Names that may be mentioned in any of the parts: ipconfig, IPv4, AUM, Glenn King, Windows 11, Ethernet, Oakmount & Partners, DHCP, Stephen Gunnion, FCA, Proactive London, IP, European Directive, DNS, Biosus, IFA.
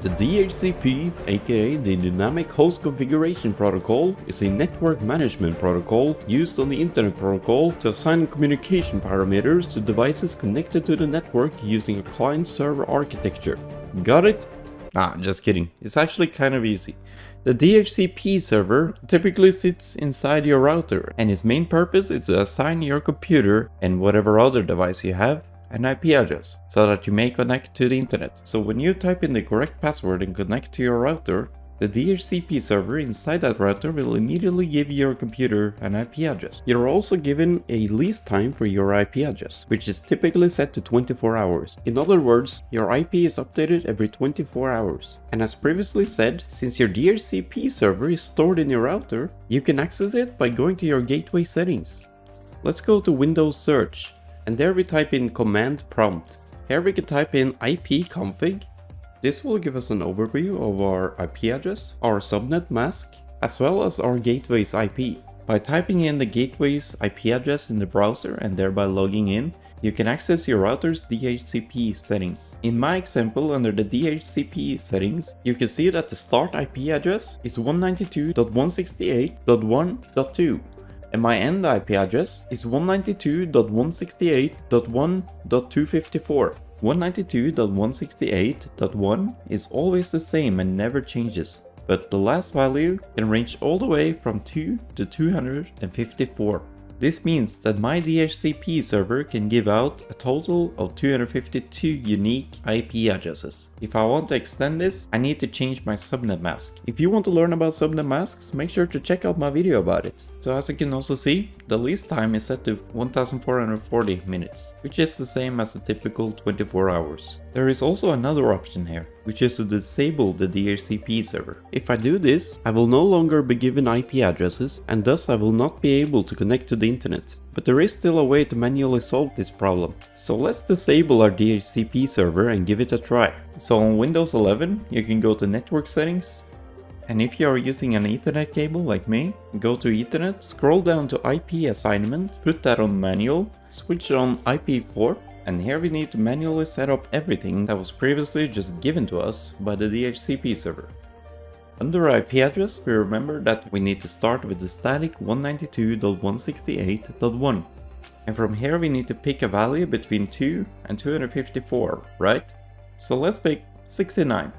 The DHCP, aka the Dynamic Host Configuration Protocol, is a network management protocol used on the Internet Protocol to assign communication parameters to devices connected to the network using a client-server architecture. Got it? Ah, just kidding. It's actually kind of easy. The DHCP server typically sits inside your router, and its main purpose is to assign your computer and whatever other device you have an IP address, so that you may connect to the internet. So when you type in the correct password and connect to your router, the DHCP server inside that router will immediately give your computer an IP address. You're also given a lease time for your IP address, which is typically set to 24 hours. In other words, your IP is updated every 24 hours. And as previously said, since your DHCP server is stored in your router, you can access it by going to your gateway settings. Let's go to Windows Search. And there we type in command prompt. Here we can type in ipconfig. This will give us an overview of our IP address, our subnet mask, as well as our gateway's IP. By typing in the gateway's IP address in the browser and thereby logging in, you can access your router's DHCP settings. In my example, under the DHCP settings, you can see that the start IP address is 192.168.1.2. and my end IP address is 192.168.1.254. 192.168.1 is always the same and never changes, but the last value can range all the way from 2 to 254. This means that my DHCP server can give out a total of 252 unique IP addresses. If I want to extend this, I need to change my subnet mask. If you want to learn about subnet masks, make sure to check out my video about it. So as you can also see, the lease time is set to 1440 minutes, which is the same as a typical 24 hours. There is also another option here, which is to disable the DHCP server. If I do this, I will no longer be given IP addresses, and thus I will not be able to connect to the internet. But there is still a way to manually solve this problem. So let's disable our DHCP server and give it a try. So on Windows 11, you can go to Network Settings, and if you are using an Ethernet cable like me, go to Ethernet, scroll down to IP Assignment, put that on Manual, switch on IPv4, and here we need to manually set up everything that was previously just given to us by the DHCP server. Under IP address, we remember that we need to start with the static 192.168.1. And from here we need to pick a value between 2 and 254, right? So let's pick 69.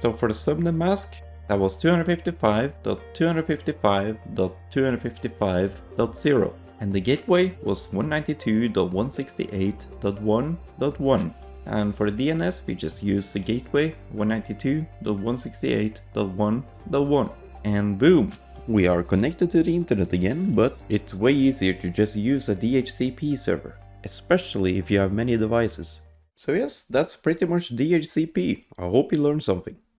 So for the subnet mask, that was 255.255.255.0. And the gateway was 192.168.1.1. And for the DNS, we just use the gateway 192.168.1.1. And boom! We are connected to the internet again, but it's way easier to just use a DHCP server, especially if you have many devices. So yes, that's pretty much DHCP. I hope you learned something.